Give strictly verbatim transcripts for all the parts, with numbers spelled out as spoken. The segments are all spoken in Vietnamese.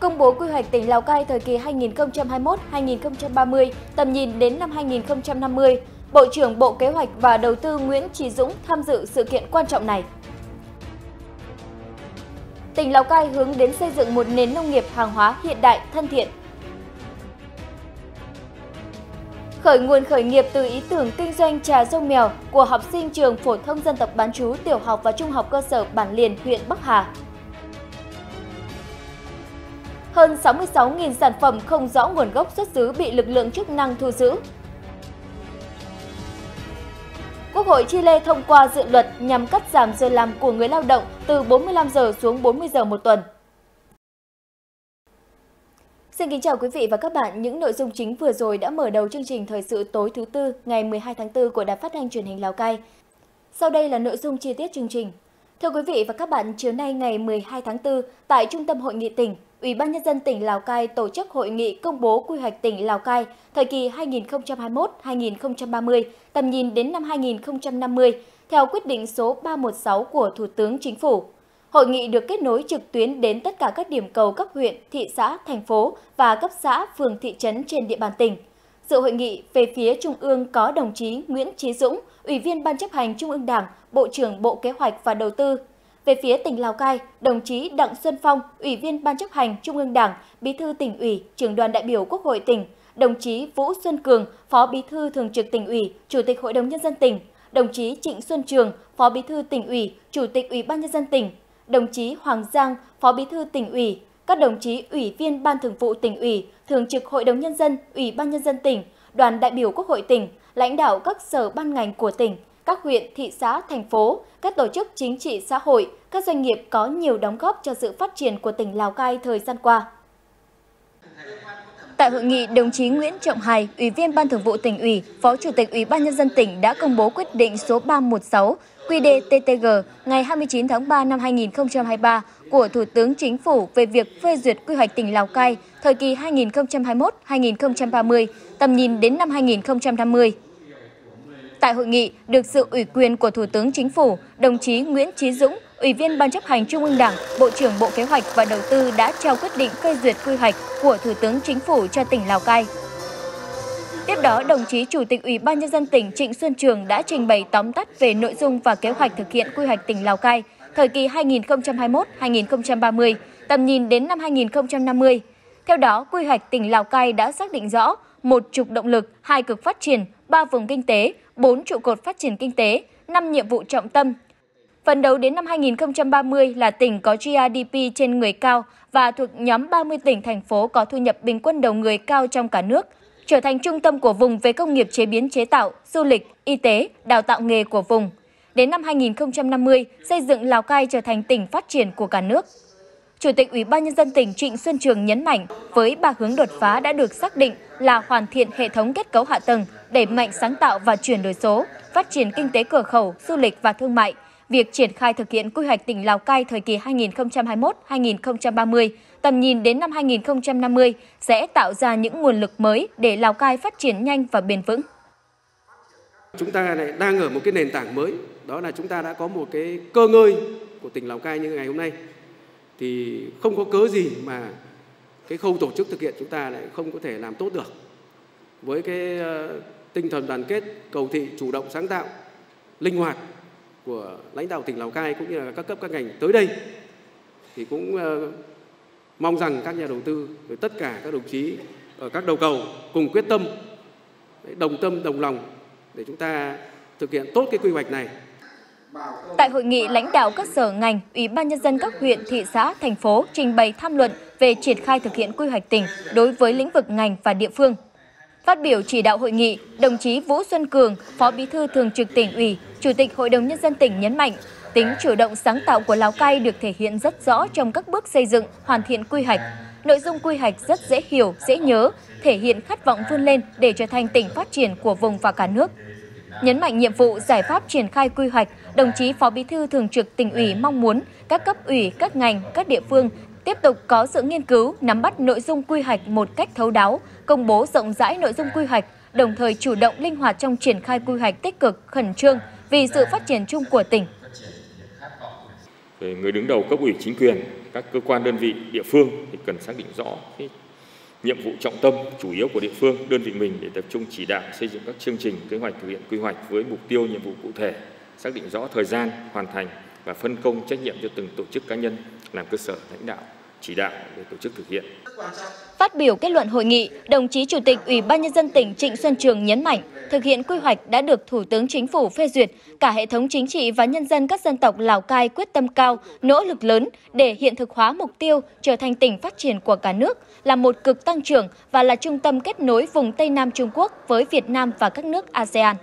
Công bố quy hoạch tỉnh Lào Cai thời kỳ hai nghìn không trăm hai mươi mốt đến hai nghìn không trăm ba mươi, tầm nhìn đến năm hai nghìn không trăm năm mươi, Bộ trưởng Bộ Kế hoạch và Đầu tư Nguyễn Chí Dũng tham dự sự kiện quan trọng này. Tỉnh Lào Cai hướng đến xây dựng một nền nông nghiệp hàng hóa hiện đại, thân thiện. Khởi nguồn khởi nghiệp từ ý tưởng kinh doanh trà dâu mèo của học sinh trường phổ thông dân tộc bán trú tiểu học và trung học cơ sở Bản Liền, huyện Bắc Hà. Hơn sáu mươi sáu nghìn sản phẩm không rõ nguồn gốc xuất xứ bị lực lượng chức năng thu giữ. Quốc hội Chile thông qua dự luật nhằm cắt giảm giờ làm của người lao động từ bốn mươi lăm giờ xuống bốn mươi giờ một tuần. Xin kính chào quý vị và các bạn. Những nội dung chính vừa rồi đã mở đầu chương trình thời sự tối thứ Tư ngày mười hai tháng tư của Đài Phát thanh Truyền hình Lào Cai. Sau đây là nội dung chi tiết chương trình. Thưa quý vị và các bạn, chiều nay ngày mười hai tháng tư, tại Trung tâm Hội nghị tỉnh, Ủy ban Nhân dân tỉnh Lào Cai tổ chức hội nghị công bố quy hoạch tỉnh Lào Cai thời kỳ hai nghìn không trăm hai mươi mốt đến hai nghìn không trăm ba mươi, tầm nhìn đến năm hai nghìn không trăm năm mươi, theo quyết định số ba một sáu của Thủ tướng Chính phủ. Hội nghị được kết nối trực tuyến đến tất cả các điểm cầu các huyện, thị xã, thành phố và cấp xã, phường, thị trấn trên địa bàn tỉnh. Dự hội nghị về phía Trung ương có đồng chí Nguyễn Chí Dũng, Ủy viên Ban chấp hành Trung ương Đảng, Bộ trưởng Bộ Kế hoạch và Đầu tư. Về phía tỉnh Lào Cai, đồng chí Đặng Xuân Phong, Ủy viên Ban chấp hành Trung ương Đảng, Bí thư tỉnh ủy, Trưởng đoàn đại biểu Quốc hội tỉnh, đồng chí Vũ Xuân Cường, Phó Bí thư Thường trực tỉnh ủy, Chủ tịch Hội đồng Nhân dân tỉnh, đồng chí Trịnh Xuân Trường, Phó Bí thư tỉnh ủy, Chủ tịch Ủy ban Nhân dân tỉnh, đồng chí Hoàng Giang, Phó Bí thư tỉnh ủy, các đồng chí Ủy viên Ban thường vụ tỉnh ủy, Thường trực Hội đồng Nhân dân, Ủy ban Nhân dân tỉnh, đoàn đại biểu Quốc hội tỉnh, lãnh đạo các sở ban ngành của tỉnh, các huyện, thị xã, thành phố, các tổ chức chính trị xã hội, các doanh nghiệp có nhiều đóng góp cho sự phát triển của tỉnh Lào Cai thời gian qua. Tại hội nghị, đồng chí Nguyễn Trọng Hải, Ủy viên Ban thường vụ tỉnh ủy, Phó Chủ tịch Ủy ban Nhân dân tỉnh đã công bố quyết định số ba một sáu quy đê tê tê giê ngày hai mươi chín tháng ba năm hai nghìn không trăm hai mươi ba của Thủ tướng Chính phủ về việc phê duyệt quy hoạch tỉnh Lào Cai thời kỳ hai nghìn không trăm hai mươi mốt đến hai nghìn không trăm ba mươi, tầm nhìn đến năm hai nghìn không trăm năm mươi. Tại hội nghị, được sự ủy quyền của Thủ tướng Chính phủ, đồng chí Nguyễn Chí Dũng, Ủy viên Ban chấp hành Trung ương Đảng, Bộ trưởng Bộ Kế hoạch và Đầu tư đã trao quyết định phê duyệt quy hoạch của Thủ tướng Chính phủ cho tỉnh Lào Cai. Tiếp đó, đồng chí Chủ tịch Ủy ban Nhân dân tỉnh Trịnh Xuân Trường đã trình bày tóm tắt về nội dung và kế hoạch thực hiện quy hoạch tỉnh Lào Cai thời kỳ hai nghìn không trăm hai mươi mốt đến hai nghìn không trăm ba mươi, tầm nhìn đến năm hai nghìn không trăm năm mươi. Theo đó, quy hoạch tỉnh Lào Cai đã xác định rõ một trục động lực, hai cực phát triển, ba vùng kinh tế, bốn trụ cột phát triển kinh tế, năm nhiệm vụ trọng tâm. Phấn đấu đến năm hai nghìn không trăm ba mươi là tỉnh có giê rờ đê pê trên người cao và thuộc nhóm ba mươi tỉnh, thành phố có thu nhập bình quân đầu người cao trong cả nước, trở thành trung tâm của vùng về công nghiệp chế biến chế tạo, du lịch, y tế, đào tạo nghề của vùng. Đến năm hai nghìn không trăm năm mươi, xây dựng Lào Cai trở thành tỉnh phát triển của cả nước. Chủ tịch Ủy ban Nhân dân tỉnh Trịnh Xuân Trường nhấn mạnh, với ba hướng đột phá đã được xác định là hoàn thiện hệ thống kết cấu hạ tầng, đẩy mạnh sáng tạo và chuyển đổi số, phát triển kinh tế cửa khẩu, du lịch và thương mại. Việc triển khai thực hiện quy hoạch tỉnh Lào Cai thời kỳ hai nghìn không trăm hai mươi mốt đến hai nghìn không trăm ba mươi, tầm nhìn đến năm hai nghìn không trăm năm mươi sẽ tạo ra những nguồn lực mới để Lào Cai phát triển nhanh và bền vững. Chúng ta này đang ở một cái nền tảng mới, đó là chúng ta đã có một cái cơ ngơi của tỉnh Lào Cai như ngày hôm nay. Thì không có cớ gì mà cái khâu tổ chức thực hiện chúng ta lại không có thể làm tốt được. Với cái tinh thần đoàn kết, cầu thị, chủ động, sáng tạo, linh hoạt của lãnh đạo tỉnh Lào Cai cũng như là các cấp các ngành tới đây thì cũng mong rằng các nhà đầu tư, tất cả các đồng chí ở các đầu cầu cùng quyết tâm, đồng tâm đồng lòng để chúng ta thực hiện tốt cái quy hoạch này. Tại hội nghị, lãnh đạo các sở ngành, Ủy ban Nhân dân các huyện, thị xã, thành phố trình bày tham luận về triển khai thực hiện quy hoạch tỉnh đối với lĩnh vực ngành và địa phương. Phát biểu chỉ đạo hội nghị, đồng chí Vũ Xuân Cường, Phó Bí thư Thường trực tỉnh ủy, Chủ tịch Hội đồng Nhân dân tỉnh nhấn mạnh, tính chủ động sáng tạo của Lào Cai được thể hiện rất rõ trong các bước xây dựng, hoàn thiện quy hoạch. Nội dung quy hoạch rất dễ hiểu, dễ nhớ, thể hiện khát vọng vươn lên để trở thành tỉnh phát triển của vùng và cả nước. Nhấn mạnh nhiệm vụ giải pháp triển khai quy hoạch, đồng chí Phó Bí thư Thường trực tỉnh ủy mong muốn các cấp ủy, các ngành, các địa phương tiếp tục có sự nghiên cứu, nắm bắt nội dung quy hoạch một cách thấu đáo, công bố rộng rãi nội dung quy hoạch, đồng thời chủ động linh hoạt trong triển khai quy hoạch tích cực, khẩn trương vì sự phát triển chung của tỉnh. người đứng đầu cấp ủy chính quyền, các cơ quan đơn vị địa phương thì cần xác định rõ cái nhiệm vụ trọng tâm chủ yếu của địa phương, đơn vị mình để tập trung chỉ đạo xây dựng các chương trình, kế hoạch thực hiện quy hoạch với mục tiêu, nhiệm vụ cụ thể, xác định rõ thời gian hoàn thành và phân công trách nhiệm cho từng tổ chức, cá nhân làm cơ sở lãnh đạo, chỉ đạo để tổ chức thực hiện. Phát biểu kết luận hội nghị, đồng chí Chủ tịch Ủy ban Nhân dân tỉnh Trịnh Xuân Trường nhấn mạnh, thực hiện quy hoạch đã được Thủ tướng Chính phủ phê duyệt, cả hệ thống chính trị và nhân dân các dân tộc Lào Cai quyết tâm cao, nỗ lực lớn để hiện thực hóa mục tiêu trở thành tỉnh phát triển của cả nước, là một cực tăng trưởng và là trung tâm kết nối vùng Tây Nam Trung Quốc với Việt Nam và các nước a sê an.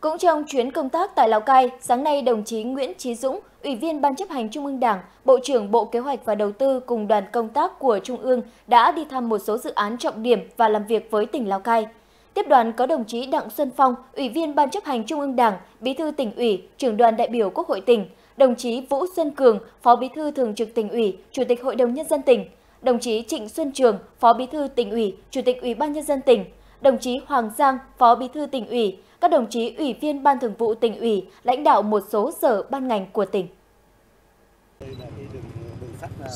Cũng trong chuyến công tác tại Lào Cai, sáng nay đồng chí Nguyễn Chí Dũng, Ủy viên Ban chấp hành Trung ương Đảng, Bộ trưởng Bộ Kế hoạch và Đầu tư cùng đoàn công tác của Trung ương đã đi thăm một số dự án trọng điểm và làm việc với tỉnh Lào Cai. Tiếp đoàn có đồng chí Đặng Xuân Phong, Ủy viên Ban chấp hành Trung ương Đảng, Bí thư tỉnh ủy, Trưởng đoàn đại biểu Quốc hội tỉnh, đồng chí Vũ Xuân Cường, Phó Bí thư Thường trực tỉnh ủy, Chủ tịch Hội đồng Nhân dân tỉnh, đồng chí Trịnh Xuân Trường, Phó Bí thư tỉnh ủy, Chủ tịch Ủy ban Nhân dân tỉnh, đồng chí Hoàng Giang, Phó Bí thư tỉnh ủy, các đồng chí Ủy viên Ban thường vụ tỉnh ủy, lãnh đạo một số sở ban ngành của tỉnh.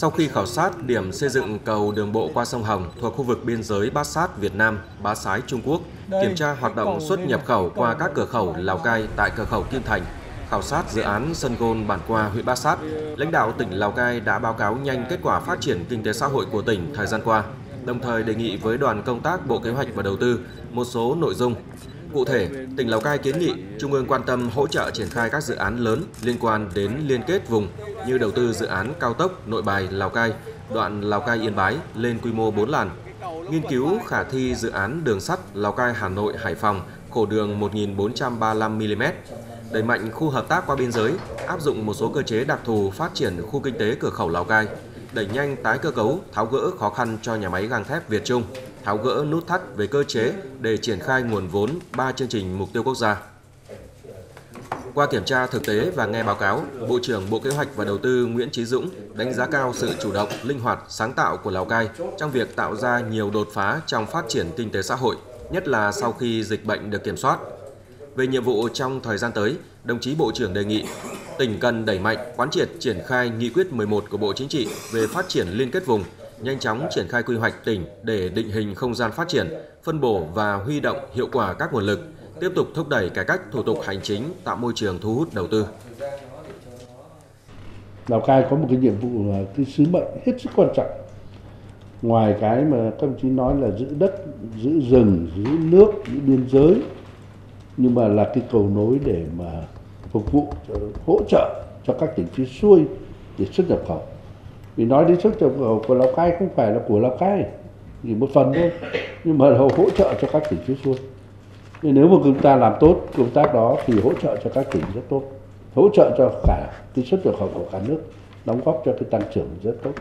Sau khi khảo sát điểm xây dựng cầu đường bộ qua sông Hồng thuộc khu vực biên giới Bát Xát Việt Nam, Bá Sái Trung Quốc, kiểm tra hoạt động xuất nhập khẩu qua các cửa khẩu Lào Cai tại cửa khẩu Kim Thành, khảo sát dự án Sân Gôn Bản Qua huyện Bát Xát, lãnh đạo tỉnh Lào Cai đã báo cáo nhanh kết quả phát triển kinh tế xã hội của tỉnh thời gian qua, đồng thời đề nghị với đoàn công tác Bộ Kế hoạch và Đầu tư một số nội dung. Cụ thể, tỉnh Lào Cai kiến nghị Trung ương quan tâm hỗ trợ triển khai các dự án lớn liên quan đến liên kết vùng như đầu tư dự án cao tốc Nội Bài - Lào Cai, đoạn Lào Cai - Yên Bái lên quy mô bốn làn, nghiên cứu khả thi dự án đường sắt Lào Cai - Hà Nội - Hải Phòng khổ đường một nghìn bốn trăm ba mươi lăm mi-li-mét, đẩy mạnh khu hợp tác qua biên giới, áp dụng một số cơ chế đặc thù phát triển khu kinh tế cửa khẩu Lào Cai, đẩy nhanh tái cơ cấu, tháo gỡ khó khăn cho nhà máy gang thép Việt Trung, tháo gỡ nút thắt về cơ chế để triển khai nguồn vốn ba chương trình mục tiêu quốc gia. Qua kiểm tra thực tế và nghe báo cáo, Bộ trưởng Bộ Kế hoạch và Đầu tư Nguyễn Chí Dũng đánh giá cao sự chủ động, linh hoạt, sáng tạo của Lào Cai trong việc tạo ra nhiều đột phá trong phát triển kinh tế xã hội, nhất là sau khi dịch bệnh được kiểm soát. Về nhiệm vụ trong thời gian tới, đồng chí Bộ trưởng đề nghị tỉnh cần đẩy mạnh, quán triệt triển khai nghị quyết mười một của Bộ Chính trị về phát triển liên kết vùng, nhanh chóng triển khai quy hoạch tỉnh để định hình không gian phát triển, phân bổ và huy động hiệu quả các nguồn lực, tiếp tục thúc đẩy cải cách thủ tục hành chính, tạo môi trường thu hút đầu tư. Lào Cai có một cái nhiệm vụ, cái sứ mệnh hết sức quan trọng. Ngoài cái mà các đồng chí nói là giữ đất, giữ rừng, giữ nước, giữ biên giới, nhưng mà là cái cầu nối để mà phục vụ, hỗ trợ cho các tỉnh phía xuôi để xuất nhập khẩu. Vì nói đến xuất nhập khẩu của Lào Cai không phải là của Lào Cai, chỉ một phần thôi, nhưng mà hỗ trợ cho các tỉnh phía xuôi. Nên nếu mà chúng ta làm tốt công tác đó thì hỗ trợ cho các tỉnh rất tốt, hỗ trợ cho cả cái xuất nhập khẩu của cả nước, đóng góp cho cái tăng trưởng rất tốt.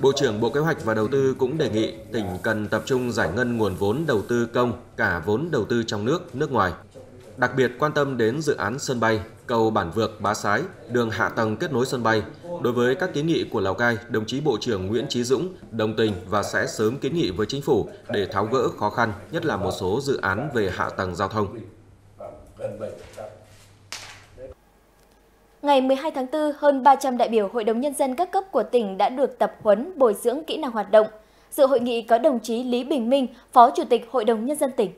Bộ trưởng Bộ Kế hoạch và Đầu tư cũng đề nghị tỉnh cần tập trung giải ngân nguồn vốn đầu tư công, cả vốn đầu tư trong nước, nước ngoài. Đặc biệt quan tâm đến dự án sân bay, cầu Bản Vược - Bá Sái, đường hạ tầng kết nối sân bay. Đối với các kiến nghị của Lào Cai, đồng chí Bộ trưởng Nguyễn Chí Dũng đồng tình và sẽ sớm kiến nghị với Chính phủ để tháo gỡ khó khăn, nhất là một số dự án về hạ tầng giao thông. Ngày mười hai tháng tư, hơn ba trăm đại biểu Hội đồng Nhân dân các cấp của tỉnh đã được tập huấn, bồi dưỡng kỹ năng hoạt động. Dự hội nghị có đồng chí Lý Bình Minh, Phó Chủ tịch Hội đồng Nhân dân tỉnh.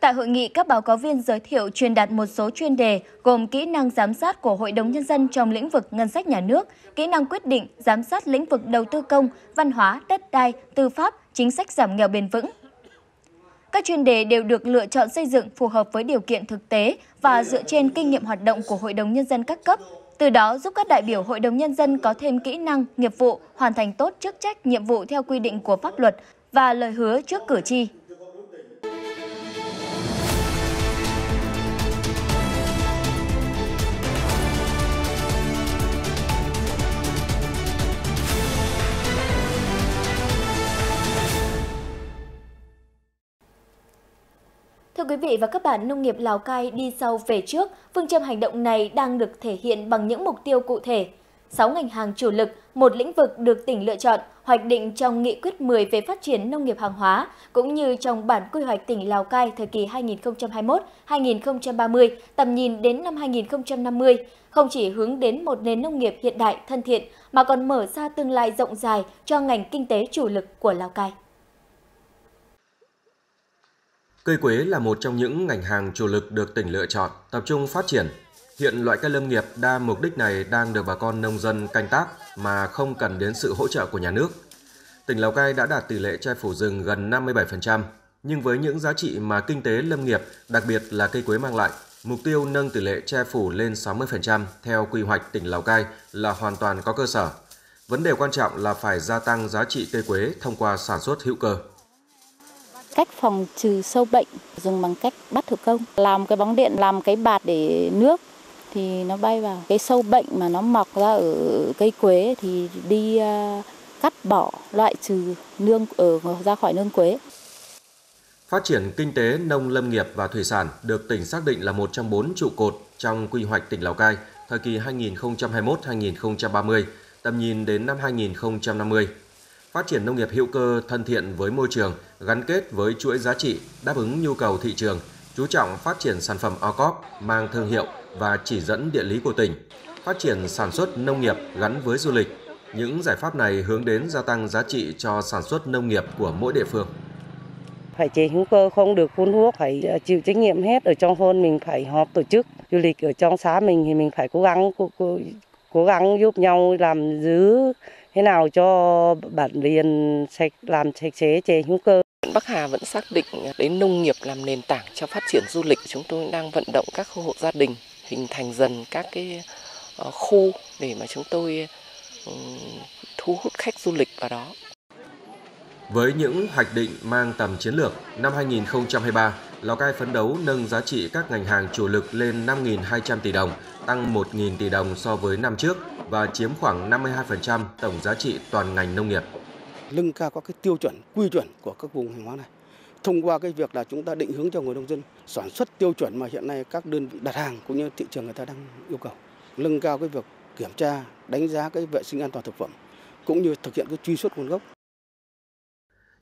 Tại hội nghị, các báo cáo viên giới thiệu truyền đạt một số chuyên đề gồm kỹ năng giám sát của Hội đồng Nhân dân trong lĩnh vực ngân sách nhà nước, kỹ năng quyết định, giám sát lĩnh vực đầu tư công, văn hóa, đất đai, tư pháp, chính sách giảm nghèo bền vững. Các chuyên đề đều được lựa chọn xây dựng phù hợp với điều kiện thực tế và dựa trên kinh nghiệm hoạt động của Hội đồng Nhân dân các cấp, từ đó giúp các đại biểu Hội đồng Nhân dân có thêm kỹ năng, nghiệp vụ, hoàn thành tốt chức trách, nhiệm vụ theo quy định của pháp luật và lời hứa trước cử tri. Thưa quý vị và các bạn, nông nghiệp Lào Cai đi sau về trước, phương châm hành động này đang được thể hiện bằng những mục tiêu cụ thể. sáu ngành hàng chủ lực, một lĩnh vực được tỉnh lựa chọn, hoạch định trong Nghị quyết mười về phát triển nông nghiệp hàng hóa, cũng như trong bản quy hoạch tỉnh Lào Cai thời kỳ hai nghìn không trăm hai mươi mốt đến hai nghìn không trăm ba mươi, tầm nhìn đến năm hai nghìn không trăm năm mươi, không chỉ hướng đến một nền nông nghiệp hiện đại thân thiện, mà còn mở ra tương lai rộng dài cho ngành kinh tế chủ lực của Lào Cai. Cây quế là một trong những ngành hàng chủ lực được tỉnh lựa chọn, tập trung phát triển. Hiện loại cây lâm nghiệp đa mục đích này đang được bà con nông dân canh tác mà không cần đến sự hỗ trợ của nhà nước. Tỉnh Lào Cai đã đạt tỷ lệ che phủ rừng gần năm mươi bảy phần trăm, nhưng với những giá trị mà kinh tế lâm nghiệp, đặc biệt là cây quế mang lại, mục tiêu nâng tỷ lệ che phủ lên sáu mươi phần trăm theo quy hoạch tỉnh Lào Cai là hoàn toàn có cơ sở. Vấn đề quan trọng là phải gia tăng giá trị cây quế thông qua sản xuất hữu cơ. Cách phòng trừ sâu bệnh rừng bằng cách bắt thủ công, làm cái bóng điện, làm cái bạt để nước thì nó bay vào. Cái sâu bệnh mà nó mọc ra ở cây quế thì đi cắt bỏ, loại trừ nương ở ra khỏi nương quế. Phát triển kinh tế nông lâm nghiệp và thủy sản được tỉnh xác định là một trong bốn trụ cột trong quy hoạch tỉnh Lào Cai thời kỳ hai nghìn không trăm hai mươi mốt đến hai nghìn không trăm ba mươi, tầm nhìn đến năm hai nghìn không trăm năm mươi. Phát triển nông nghiệp hữu cơ thân thiện với môi trường, gắn kết với chuỗi giá trị, đáp ứng nhu cầu thị trường, chú trọng phát triển sản phẩm ô cốp mang thương hiệu và chỉ dẫn địa lý của tỉnh, phát triển sản xuất nông nghiệp gắn với du lịch. Những giải pháp này hướng đến gia tăng giá trị cho sản xuất nông nghiệp của mỗi địa phương. Phải chế hữu cơ, không được phun thuốc, phải chịu trách nhiệm hết. Ở trong thôn mình phải họp tổ chức du lịch, ở trong xã mình thì mình phải cố gắng cố, cố, cố gắng giúp nhau làm giữ thế nào cho Bản Liền sạch, làm sạch sẽ, chế hữu cơ. Bắc Hà vẫn xác định đến nông nghiệp làm nền tảng cho phát triển du lịch. Chúng tôi đang vận động các hộ gia đình hình thành dần các cái khu để mà chúng tôi thu hút khách du lịch vào đó. Với những hoạch định mang tầm chiến lược, năm hai nghìn không trăm hai mươi ba, Lào Cai phấn đấu nâng giá trị các ngành hàng chủ lực lên năm nghìn hai trăm tỷ đồng, tăng một nghìn tỷ đồng so với năm trước và chiếm khoảng năm mươi hai phần trăm tổng giá trị toàn ngành nông nghiệp. Nâng cao các cái tiêu chuẩn, quy chuẩn của các vùng hàng hóa này. Thông qua cái việc là chúng ta định hướng cho người nông dân sản xuất tiêu chuẩn mà hiện nay các đơn vị đặt hàng cũng như thị trường người ta đang yêu cầu. Nâng cao cái việc kiểm tra, đánh giá cái vệ sinh an toàn thực phẩm cũng như thực hiện cái truy xuất nguồn gốc.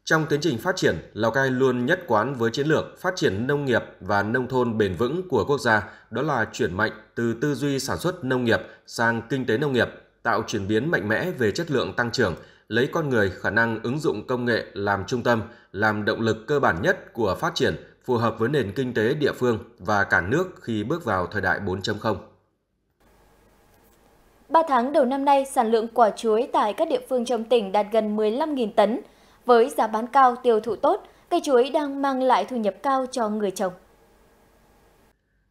Trong tiến trình phát triển, Lào Cai luôn nhất quán với chiến lược phát triển nông nghiệp và nông thôn bền vững của quốc gia, đó là chuyển mạnh từ tư duy sản xuất nông nghiệp sang kinh tế nông nghiệp, tạo chuyển biến mạnh mẽ về chất lượng tăng trưởng, lấy con người, khả năng ứng dụng công nghệ làm trung tâm, làm động lực cơ bản nhất của phát triển, phù hợp với nền kinh tế địa phương và cả nước khi bước vào thời đại bốn chấm không. ba tháng đầu năm nay, sản lượng quả chuối tại các địa phương trong tỉnh đạt gần mười lăm nghìn tấn. Với giá bán cao, tiêu thụ tốt, cây chuối đang mang lại thu nhập cao cho người trồng.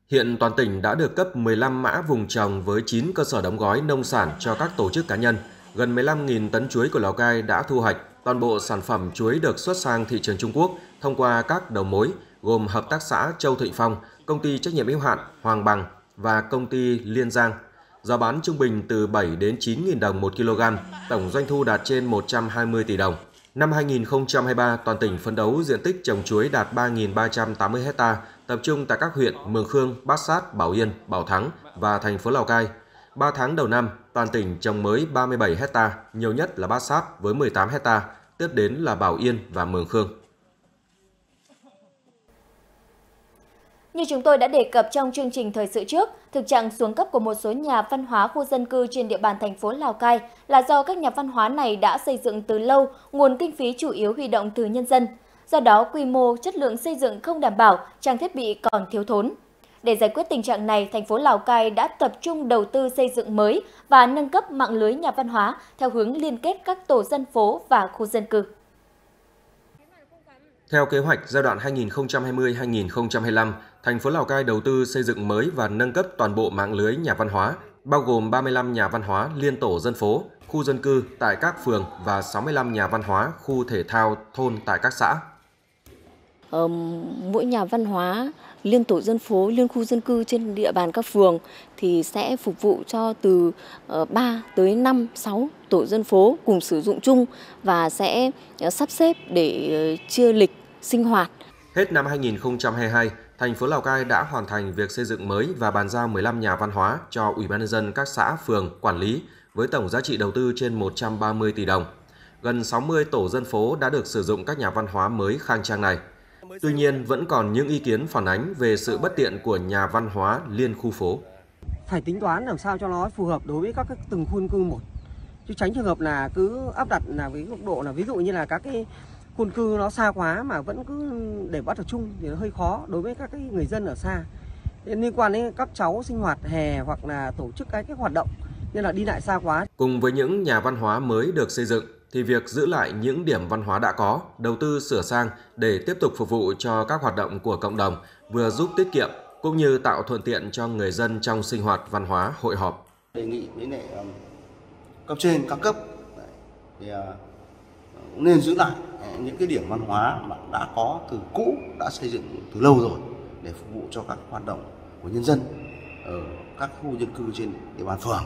Hiện toàn tỉnh đã được cấp mười lăm mã vùng trồng với chín cơ sở đóng gói nông sản cho các tổ chức cá nhân. Gần mười lăm nghìn tấn chuối của Lào Cai đã thu hoạch. Toàn bộ sản phẩm chuối được xuất sang thị trường Trung Quốc thông qua các đầu mối gồm Hợp tác xã Châu Thịnh Phong, Công ty Trách nhiệm hữu hạn Hoàng Bằng và Công ty Liên Giang. Giá bán trung bình từ bảy đến chín nghìn đồng một kg, tổng doanh thu đạt trên một trăm hai mươi tỷ đồng. Năm hai nghìn không trăm hai mươi ba, toàn tỉnh phấn đấu diện tích trồng chuối đạt ba nghìn ba trăm tám mươi héc ta, tập trung tại các huyện Mường Khương, Bát Xát, Bảo Yên, Bảo Thắng và thành phố Lào Cai. ba tháng đầu năm, toàn tỉnh trồng mới ba mươi bảy héc ta, nhiều nhất là Bát Xát với mười tám héc ta, tiếp đến là Bảo Yên và Mường Khương. Như chúng tôi đã đề cập trong chương trình thời sự trước, thực trạng xuống cấp của một số nhà văn hóa khu dân cư trên địa bàn thành phố Lào Cai là do các nhà văn hóa này đã xây dựng từ lâu, nguồn kinh phí chủ yếu huy động từ nhân dân. Do đó, quy mô, chất lượng xây dựng không đảm bảo, trang thiết bị còn thiếu thốn. Để giải quyết tình trạng này, thành phố Lào Cai đã tập trung đầu tư xây dựng mới và nâng cấp mạng lưới nhà văn hóa theo hướng liên kết các tổ dân phố và khu dân cư. Theo kế hoạch giai đoạn hai nghìn không trăm hai mươi đến hai nghìn không trăm hai mươi lăm, thành phố Lào Cai đầu tư xây dựng mới và nâng cấp toàn bộ mạng lưới nhà văn hóa, bao gồm ba mươi lăm nhà văn hóa liên tổ dân phố, khu dân cư tại các phường và sáu mươi lăm nhà văn hóa khu thể thao thôn tại các xã. Ờ, mỗi nhà văn hóa liên tổ dân phố, liên khu dân cư trên địa bàn các phường thì sẽ phục vụ cho từ ba tới năm, sáu tổ dân phố cùng sử dụng chung và sẽ sắp xếp để chia lịch sinh hoạt. Hết năm hai nghìn không trăm hai mươi hai, thành phố Lào Cai đã hoàn thành việc xây dựng mới và bàn giao mười lăm nhà văn hóa cho Ủy ban nhân dân các xã, phường quản lý với tổng giá trị đầu tư trên một trăm ba mươi tỷ đồng. Gần sáu mươi tổ dân phố đã được sử dụng các nhà văn hóa mới khang trang này. Tuy nhiên, vẫn còn những ý kiến phản ánh về sự bất tiện của nhà văn hóa liên khu phố. Phải tính toán làm sao cho nó phù hợp đối với các cái từng khu dân cư một. Chứ tránh trường hợp là cứ áp đặt là với góc độ là ví dụ như là các cái khu dân cư nó xa quá mà vẫn cứ để bắt tập trung thì nó hơi khó đối với các cái người dân ở xa. Liên quan đến các cháu sinh hoạt hè hoặc là tổ chức cái, cái hoạt động nên là đi lại xa quá. Cùng với những nhà văn hóa mới được xây dựng thì việc giữ lại những điểm văn hóa đã có, đầu tư sửa sang để tiếp tục phục vụ cho các hoạt động của cộng đồng vừa giúp tiết kiệm cũng như tạo thuận tiện cho người dân trong sinh hoạt văn hóa hội họp. Đề nghị với lại um, cấp trên các cấp thì uh, cũng nên giữ lại những cái điểm văn hóa mà đã có từ cũ, đã xây dựng từ lâu rồi để phục vụ cho các hoạt động của nhân dân ở các khu dân cư trên địa bàn phường.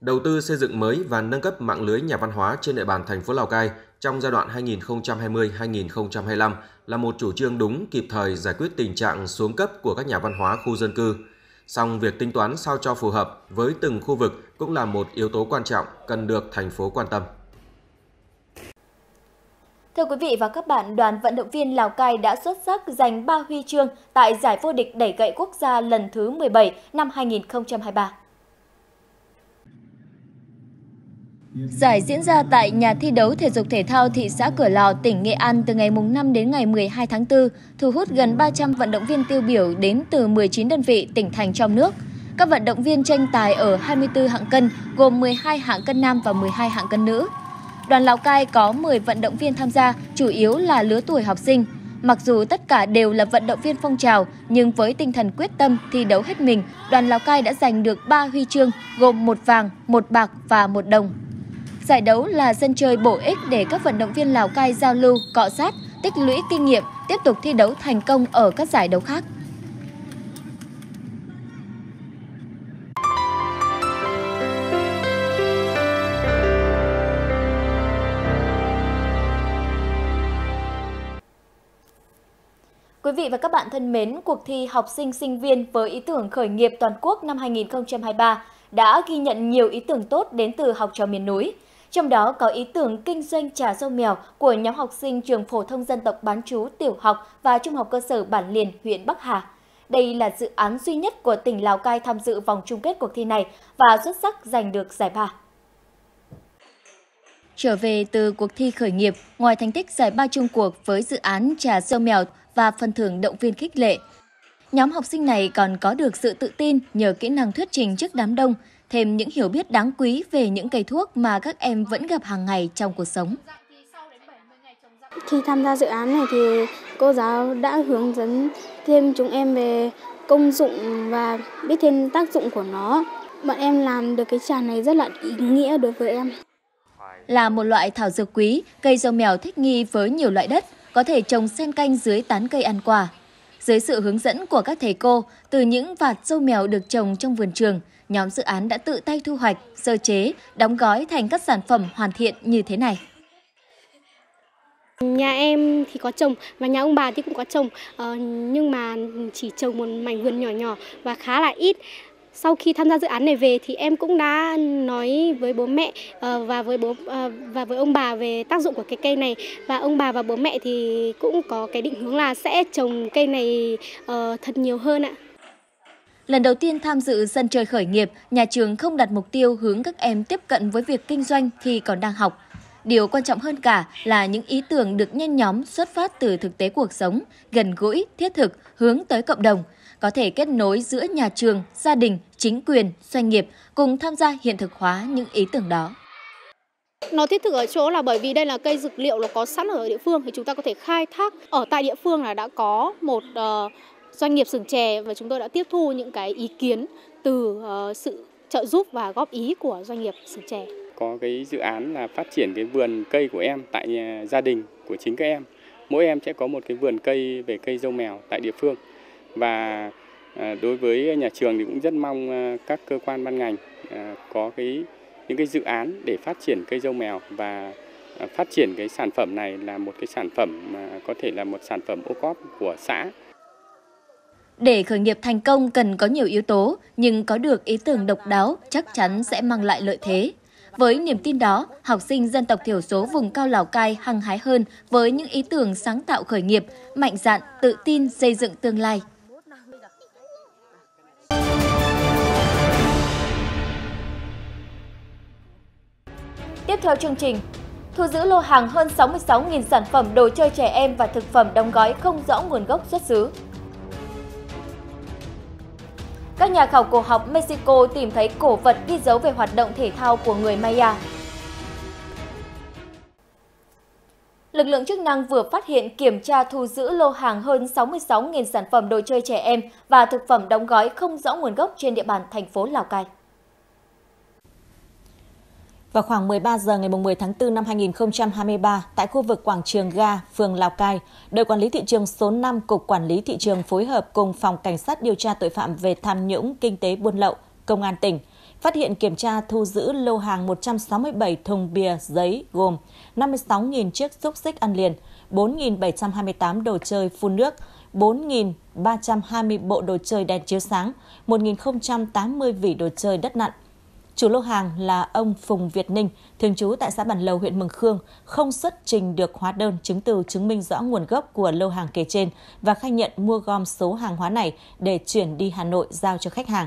Đầu tư xây dựng mới và nâng cấp mạng lưới nhà văn hóa trên địa bàn thành phố Lào Cai trong giai đoạn hai nghìn không trăm hai mươi đến hai nghìn không trăm hai mươi lăm là một chủ trương đúng, kịp thời giải quyết tình trạng xuống cấp của các nhà văn hóa khu dân cư. Song việc tính toán sao cho phù hợp với từng khu vực cũng là một yếu tố quan trọng cần được thành phố quan tâm. Thưa quý vị và các bạn, đoàn vận động viên Lào Cai đã xuất sắc giành ba huy chương tại giải vô địch đẩy gậy quốc gia lần thứ mười bảy năm hai nghìn không trăm hai mươi ba. Giải diễn ra tại nhà thi đấu thể dục thể thao thị xã Cửa Lò, tỉnh Nghệ An từ ngày mùng năm đến ngày mười hai tháng tư, thu hút gần ba trăm vận động viên tiêu biểu đến từ mười chín đơn vị, tỉnh thành trong nước. Các vận động viên tranh tài ở hai mươi tư hạng cân, gồm mười hai hạng cân nam và mười hai hạng cân nữ. Đoàn Lào Cai có mười vận động viên tham gia, chủ yếu là lứa tuổi học sinh. Mặc dù tất cả đều là vận động viên phong trào, nhưng với tinh thần quyết tâm thi đấu hết mình, đoàn Lào Cai đã giành được ba huy chương, gồm một vàng, một bạc và một đồng. Giải đấu là sân chơi bổ ích để các vận động viên Lào Cai giao lưu, cọ sát, tích lũy kinh nghiệm, tiếp tục thi đấu thành công ở các giải đấu khác. Quý vị và các bạn thân mến, cuộc thi học sinh sinh viên với ý tưởng khởi nghiệp toàn quốc năm hai nghìn không trăm hai mươi ba đã ghi nhận nhiều ý tưởng tốt đến từ học trò miền núi. Trong đó có ý tưởng kinh doanh trà dâu mèo của nhóm học sinh trường phổ thông dân tộc bán trú tiểu học và trung học cơ sở Bản Liền, huyện Bắc Hà. Đây là dự án duy nhất của tỉnh Lào Cai tham dự vòng chung kết cuộc thi này và xuất sắc giành được giải ba. Trở về từ cuộc thi khởi nghiệp, ngoài thành tích giải ba chung cuộc với dự án trà dâu mèo và phần thưởng động viên khích lệ, nhóm học sinh này còn có được sự tự tin nhờ kỹ năng thuyết trình trước đám đông, thêm những hiểu biết đáng quý về những cây thuốc mà các em vẫn gặp hàng ngày trong cuộc sống. Khi tham gia dự án này thì cô giáo đã hướng dẫn thêm chúng em về công dụng và biết thêm tác dụng của nó. Bọn em làm được cái trà này rất là ý nghĩa đối với em. Là một loại thảo dược quý, cây dâu mèo thích nghi với nhiều loại đất, có thể trồng xen canh dưới tán cây ăn quả. Dưới sự hướng dẫn của các thầy cô, từ những vạt dâu mèo được trồng trong vườn trường, nhóm dự án đã tự tay thu hoạch, sơ chế, đóng gói thành các sản phẩm hoàn thiện như thế này. Nhà em thì có trồng và nhà ông bà thì cũng có trồng, nhưng mà chỉ trồng một mảnh vườn nhỏ nhỏ và khá là ít. Sau khi tham gia dự án này về thì em cũng đã nói với bố mẹ và với bố và với ông bà về tác dụng của cái cây này, và ông bà và bố mẹ thì cũng có cái định hướng là sẽ trồng cây này thật nhiều hơn ạ. Lần đầu tiên tham dự sân chơi khởi nghiệp, nhà trường không đặt mục tiêu hướng các em tiếp cận với việc kinh doanh khi còn đang học. Điều quan trọng hơn cả là những ý tưởng được nhen nhóm xuất phát từ thực tế cuộc sống, gần gũi, thiết thực, hướng tới cộng đồng, có thể kết nối giữa nhà trường, gia đình, chính quyền, doanh nghiệp cùng tham gia hiện thực hóa những ý tưởng đó. Nó thiết thực ở chỗ là bởi vì đây là cây dược liệu nó có sẵn ở địa phương thì chúng ta có thể khai thác. Ở tại địa phương là đã có một uh, doanh nghiệp xưởng chè và chúng tôi đã tiếp thu những cái ý kiến từ uh, sự trợ giúp và góp ý của doanh nghiệp xưởng chè. Có cái dự án là phát triển cái vườn cây của em tại gia đình của chính các em. Mỗi em sẽ có một cái vườn cây về cây dâu mèo tại địa phương. Và đối với nhà trường thì cũng rất mong các cơ quan ban ngành có cái những cái dự án để phát triển cây dâu mèo và phát triển cái sản phẩm này là một cái sản phẩm mà có thể là một sản phẩm ô cốp của xã. Để khởi nghiệp thành công cần có nhiều yếu tố, nhưng có được ý tưởng độc đáo chắc chắn sẽ mang lại lợi thế. Với niềm tin đó, học sinh dân tộc thiểu số vùng cao Lào Cai hăng hái hơn với những ý tưởng sáng tạo khởi nghiệp, mạnh dạn, tự tin xây dựng tương lai. Tiếp theo chương trình, thu giữ lô hàng hơn sáu mươi sáu nghìn sản phẩm đồ chơi trẻ em và thực phẩm đóng gói không rõ nguồn gốc xuất xứ. Các nhà khảo cổ học Mexico tìm thấy cổ vật ghi dấu về hoạt động thể thao của người Maya. Lực lượng chức năng vừa phát hiện, kiểm tra, thu giữ lô hàng hơn sáu mươi sáu nghìn sản phẩm đồ chơi trẻ em và thực phẩm đóng gói không rõ nguồn gốc trên địa bàn thành phố Lào Cai. Vào khoảng mười ba giờ ngày mười tháng tư năm hai nghìn không trăm hai mươi ba, tại khu vực quảng trường Ga, phường Lào Cai, đội quản lý thị trường số năm, Cục Quản lý Thị trường phối hợp cùng Phòng Cảnh sát điều tra tội phạm về tham nhũng, kinh tế buôn lậu, Công an tỉnh, phát hiện, kiểm tra, thu giữ lô hàng một trăm sáu mươi bảy thùng bìa giấy gồm năm mươi sáu nghìn chiếc xúc xích ăn liền, bốn nghìn bảy trăm hai mươi tám đồ chơi phun nước, bốn nghìn ba trăm hai mươi bộ đồ chơi đèn chiếu sáng, một nghìn không trăm tám mươi vỉ đồ chơi đất nặn. Chủ lô hàng là ông Phùng Việt Ninh, thường trú tại xã Bản Lầu, huyện Mường Khương, không xuất trình được hóa đơn chứng từ chứng minh rõ nguồn gốc của lô hàng kể trên và khai nhận mua gom số hàng hóa này để chuyển đi Hà Nội giao cho khách hàng.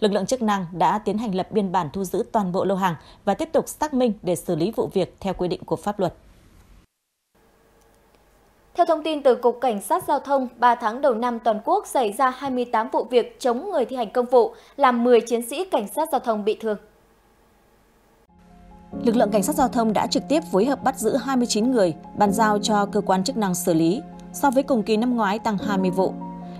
Lực lượng chức năng đã tiến hành lập biên bản thu giữ toàn bộ lô hàng và tiếp tục xác minh để xử lý vụ việc theo quy định của pháp luật. Theo thông tin từ Cục Cảnh sát Giao thông, ba tháng đầu năm toàn quốc xảy ra hai mươi tám vụ việc chống người thi hành công vụ, làm mười chiến sĩ Cảnh sát Giao thông bị thương. Lực lượng Cảnh sát Giao thông đã trực tiếp phối hợp bắt giữ hai mươi chín người, bàn giao cho cơ quan chức năng xử lý. So với cùng kỳ năm ngoái tăng hai mươi vụ.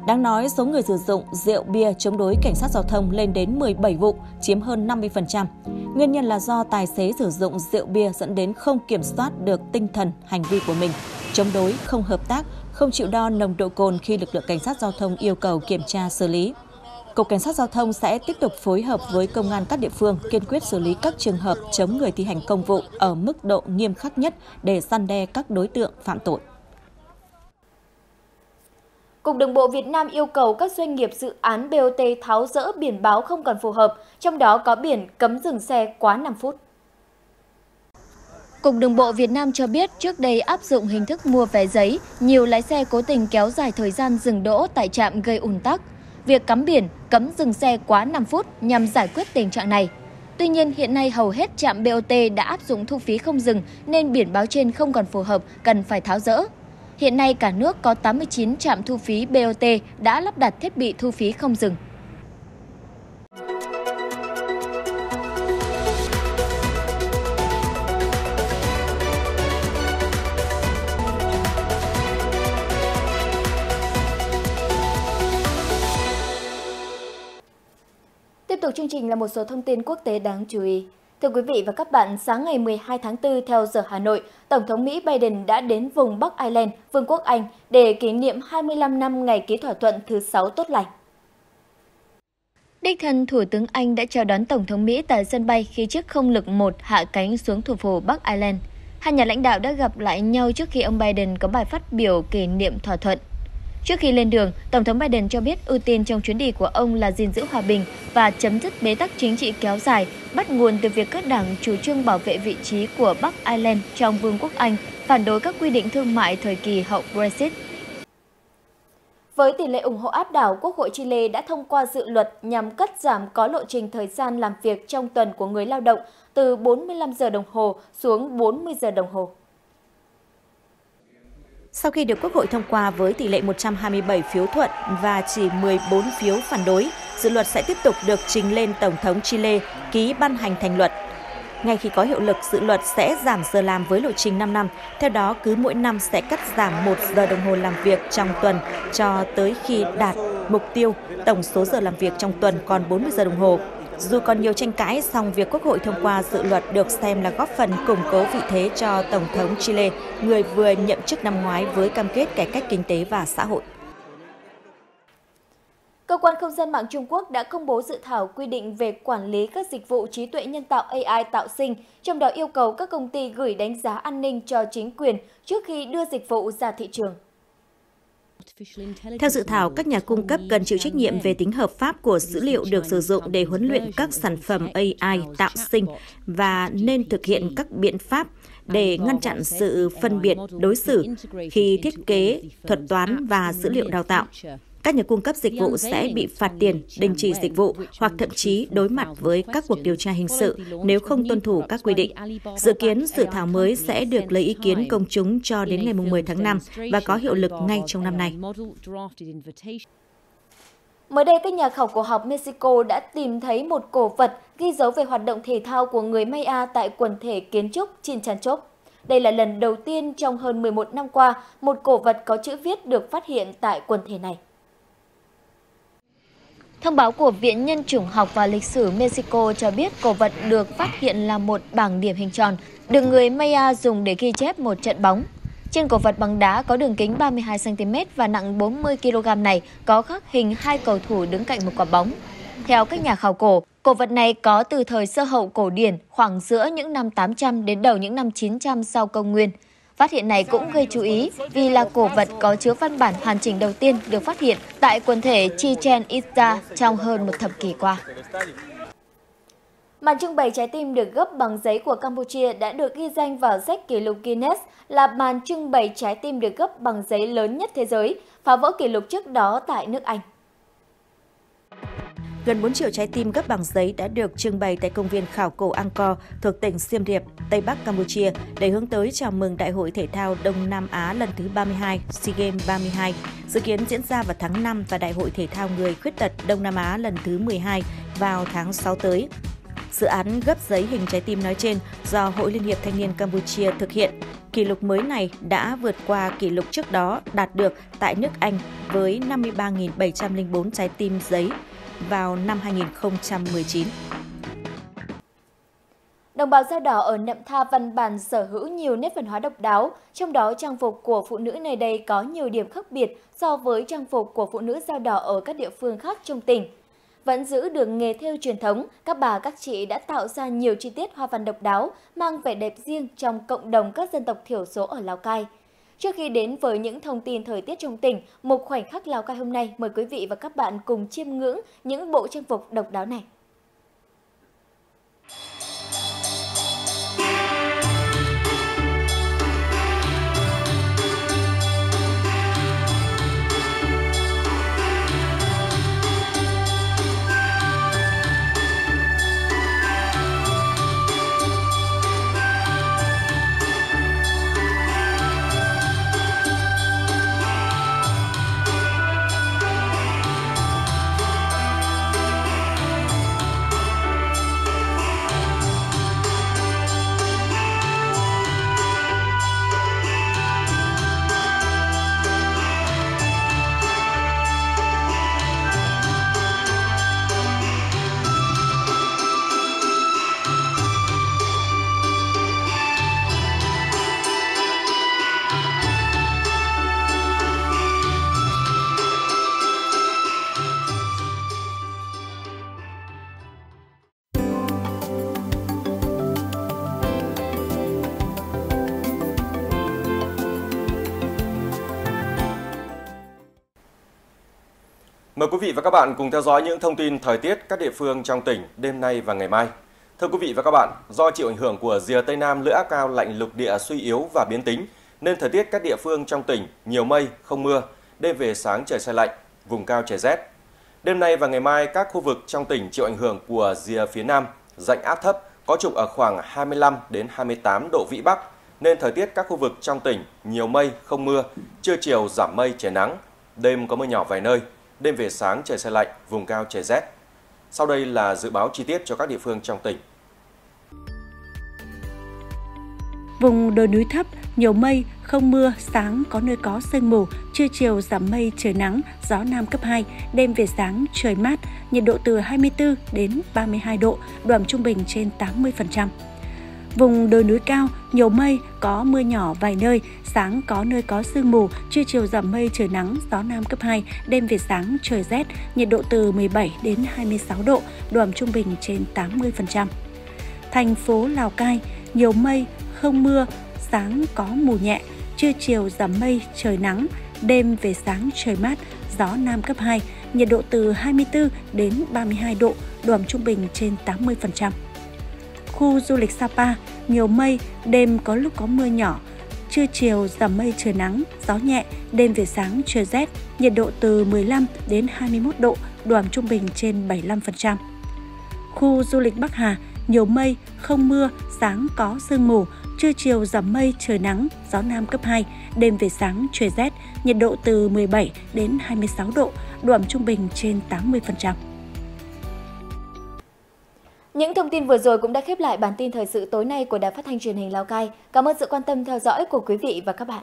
Đáng nói, số người sử dụng rượu bia chống đối Cảnh sát Giao thông lên đến mười bảy vụ, chiếm hơn năm mươi phần trăm. Nguyên nhân là do tài xế sử dụng rượu bia dẫn đến không kiểm soát được tinh thần, hành vi của mình, chống đối, không hợp tác, không chịu đo nồng độ cồn khi lực lượng Cảnh sát Giao thông yêu cầu kiểm tra xử lý. Cục Cảnh sát Giao thông sẽ tiếp tục phối hợp với công an các địa phương kiên quyết xử lý các trường hợp chống người thi hành công vụ ở mức độ nghiêm khắc nhất để răn đe các đối tượng phạm tội. Cục Đường bộ Việt Nam yêu cầu các doanh nghiệp dự án bê o tê tháo dỡ biển báo không còn phù hợp, trong đó có biển cấm dừng xe quá năm phút. Cục Đường bộ Việt Nam cho biết trước đây áp dụng hình thức mua vé giấy, nhiều lái xe cố tình kéo dài thời gian dừng đỗ tại trạm gây ùn tắc. Việc cắm biển cấm dừng xe quá năm phút nhằm giải quyết tình trạng này. Tuy nhiên, hiện nay hầu hết trạm bê o tê đã áp dụng thu phí không dừng nên biển báo trên không còn phù hợp, cần phải tháo dỡ. Hiện nay cả nước có tám mươi chín trạm thu phí bê o tê đã lắp đặt thiết bị thu phí không dừng. Tiếp tục chương trình là một số thông tin quốc tế đáng chú ý. Thưa quý vị và các bạn, sáng ngày mười hai tháng tư theo giờ Hà Nội, Tổng thống Mỹ Biden đã đến vùng Bắc Ireland, Vương quốc Anh để kỷ niệm hai mươi lăm năm ngày ký thỏa thuận thứ sáu tốt lành. Đích thân Thủ tướng Anh đã chào đón Tổng thống Mỹ tại sân bay khi chiếc không lực một hạ cánh xuống thủ phủ Bắc Ireland. Hai nhà lãnh đạo đã gặp lại nhau trước khi ông Biden có bài phát biểu kỷ niệm thỏa thuận. Trước khi lên đường, Tổng thống Biden cho biết ưu tiên trong chuyến đi của ông là gìn giữ hòa bình và chấm dứt bế tắc chính trị kéo dài, bắt nguồn từ việc các đảng chủ trương bảo vệ vị trí của Bắc Ireland trong Vương quốc Anh, phản đối các quy định thương mại thời kỳ hậu Brexit. Với tỷ lệ ủng hộ áp đảo, Quốc hội Chile đã thông qua dự luật nhằm cắt giảm có lộ trình thời gian làm việc trong tuần của người lao động từ bốn mươi lăm giờ đồng hồ xuống bốn mươi giờ đồng hồ. Sau khi được Quốc hội thông qua với tỷ lệ một trăm hai mươi bảy phiếu thuận và chỉ mười bốn phiếu phản đối, dự luật sẽ tiếp tục được trình lên Tổng thống Chile ký ban hành thành luật. Ngay khi có hiệu lực, dự luật sẽ giảm giờ làm với lộ trình năm năm, theo đó cứ mỗi năm sẽ cắt giảm một giờ đồng hồ làm việc trong tuần cho tới khi đạt mục tiêu tổng số giờ làm việc trong tuần còn bốn mươi giờ đồng hồ. Dù còn nhiều tranh cãi, song việc Quốc hội thông qua dự luật được xem là góp phần củng cố vị thế cho Tổng thống Chile, người vừa nhậm chức năm ngoái với cam kết cải cách kinh tế và xã hội. Cơ quan Không gian mạng Trung Quốc đã công bố dự thảo quy định về quản lý các dịch vụ trí tuệ nhân tạo a i tạo sinh, trong đó yêu cầu các công ty gửi đánh giá an ninh cho chính quyền trước khi đưa dịch vụ ra thị trường. Theo dự thảo, các nhà cung cấp cần chịu trách nhiệm về tính hợp pháp của dữ liệu được sử dụng để huấn luyện các sản phẩm a i tạo sinh và nên thực hiện các biện pháp để ngăn chặn sự phân biệt đối xử khi thiết kế, thuật toán và dữ liệu đào tạo. Các nhà cung cấp dịch vụ sẽ bị phạt tiền, đình chỉ dịch vụ hoặc thậm chí đối mặt với các cuộc điều tra hình sự nếu không tuân thủ các quy định. Dự kiến dự thảo mới sẽ được lấy ý kiến công chúng cho đến ngày mười tháng năm và có hiệu lực ngay trong năm nay. Mới đây, các nhà khảo cổ học Mexico đã tìm thấy một cổ vật ghi dấu về hoạt động thể thao của người Maya tại quần thể kiến trúc Chichen Itza. Đây là lần đầu tiên trong hơn mười một năm qua, một cổ vật có chữ viết được phát hiện tại quần thể này. Thông báo của Viện Nhân chủng học và Lịch sử Mexico cho biết cổ vật được phát hiện là một bảng điểm hình tròn được người Maya dùng để ghi chép một trận bóng. Trên cổ vật bằng đá có đường kính ba mươi hai xăng ti mét và nặng bốn mươi ki lô gam này có khắc hình hai cầu thủ đứng cạnh một quả bóng. Theo các nhà khảo cổ, cổ vật này có từ thời sơ hậu cổ điển khoảng giữa những năm tám trăm đến đầu những năm chín trăm sau công nguyên. Phát hiện này cũng gây chú ý vì là cổ vật có chứa văn bản hoàn chỉnh đầu tiên được phát hiện tại quần thể Chichen Itza trong hơn một thập kỷ qua. Màn trưng bày trái tim được gấp bằng giấy của Campuchia đã được ghi danh vào sách kỷ lục Guinness là màn trưng bày trái tim được gấp bằng giấy lớn nhất thế giới, phá vỡ kỷ lục trước đó tại nước Anh. Gần bốn triệu trái tim gấp bằng giấy đã được trưng bày tại công viên khảo cổ Angkor thuộc tỉnh Siem Reap, Tây Bắc Campuchia để hướng tới chào mừng Đại hội Thể thao Đông Nam Á lần thứ ba mươi hai, SEA Games ba mươi hai, dự kiến diễn ra vào tháng năm và Đại hội Thể thao Người Khuyết tật Đông Nam Á lần thứ mười hai vào tháng sáu tới. Dự án gấp giấy hình trái tim nói trên do Hội Liên hiệp Thanh niên Campuchia thực hiện. Kỷ lục mới này đã vượt qua kỷ lục trước đó đạt được tại nước Anh với năm mươi ba nghìn bảy trăm linh bốn trái tim giấy vào năm hai nghìn không trăm mười chín. Đồng bào dao đỏ ở Nậm Tha, Văn Bàn sở hữu nhiều nét văn hóa độc đáo, trong đó trang phục của phụ nữ nơi đây có nhiều điểm khác biệt so với trang phục của phụ nữ dao đỏ ở các địa phương khác trong tỉnh. Vẫn giữ được nghề thêu truyền thống, các bà các chị đã tạo ra nhiều chi tiết hoa văn độc đáo, mang vẻ đẹp riêng trong cộng đồng các dân tộc thiểu số ở Lào Cai. Trước khi đến với những thông tin thời tiết trong tỉnh, một khoảnh khắc Lào Cai hôm nay mời quý vị và các bạn cùng chiêm ngưỡng những bộ trang phục độc đáo này. Mời quý vị và các bạn cùng theo dõi những thông tin thời tiết các địa phương trong tỉnh đêm nay và ngày mai. Thưa quý vị và các bạn, do chịu ảnh hưởng của rìa Tây Nam lưỡi áp cao lạnh lục địa suy yếu và biến tính, nên thời tiết các địa phương trong tỉnh nhiều mây, không mưa, đêm về sáng trời se lạnh, vùng cao trời rét. Đêm nay và ngày mai, các khu vực trong tỉnh chịu ảnh hưởng của rìa phía Nam, rãnh áp thấp, có trục ở khoảng hai mươi lăm đến hai mươi tám độ Vĩ Bắc, nên thời tiết các khu vực trong tỉnh nhiều mây, không mưa, trưa chiều giảm mây, trời nắng, đêm có mưa nhỏ vài nơi. Đêm về sáng trời se lạnh, vùng cao trời rét. Sau đây là dự báo chi tiết cho các địa phương trong tỉnh. Vùng đồi núi thấp, nhiều mây, không mưa, sáng có nơi có sương mù, trưa chiều giảm mây trời nắng, gió Nam cấp hai, đêm về sáng trời mát, nhiệt độ từ hai mươi tư đến ba mươi hai độ, độ ẩm trung bình trên tám mươi phần trăm. Vùng đồi núi cao, nhiều mây, có mưa nhỏ vài nơi, sáng có nơi có sương mù, trưa chiều giảm mây trời nắng, gió Nam cấp hai, đêm về sáng trời rét, nhiệt độ từ mười bảy đến hai mươi sáu độ, độ ẩm trung bình trên tám mươi phần trăm. Thành phố Lào Cai, nhiều mây, không mưa, sáng có mù nhẹ, trưa chiều giảm mây trời nắng, Đêm về sáng trời mát, gió Nam cấp hai, nhiệt độ từ hai mươi tư đến ba mươi hai độ, độ ẩm trung bình trên tám mươi phần trăm. Khu du lịch Sapa, nhiều mây, đêm có lúc có mưa nhỏ, trưa chiều giảm mây trời nắng, gió nhẹ, đêm về sáng trời rét, nhiệt độ từ mười lăm đến hai mươi mốt độ, độ ẩm trung bình trên bảy mươi lăm phần trăm. Khu du lịch Bắc Hà, nhiều mây, không mưa, sáng có sương mù, trưa chiều giảm mây trời nắng, gió Nam cấp hai, đêm về sáng trời rét, nhiệt độ từ mười bảy đến hai mươi sáu độ, độ ẩm trung bình trên tám mươi phần trăm. Những thông tin vừa rồi cũng đã khép lại bản tin thời sự tối nay của Đài Phát thanh Truyền hình Lào Cai. Cảm ơn sự quan tâm theo dõi của quý vị và các bạn.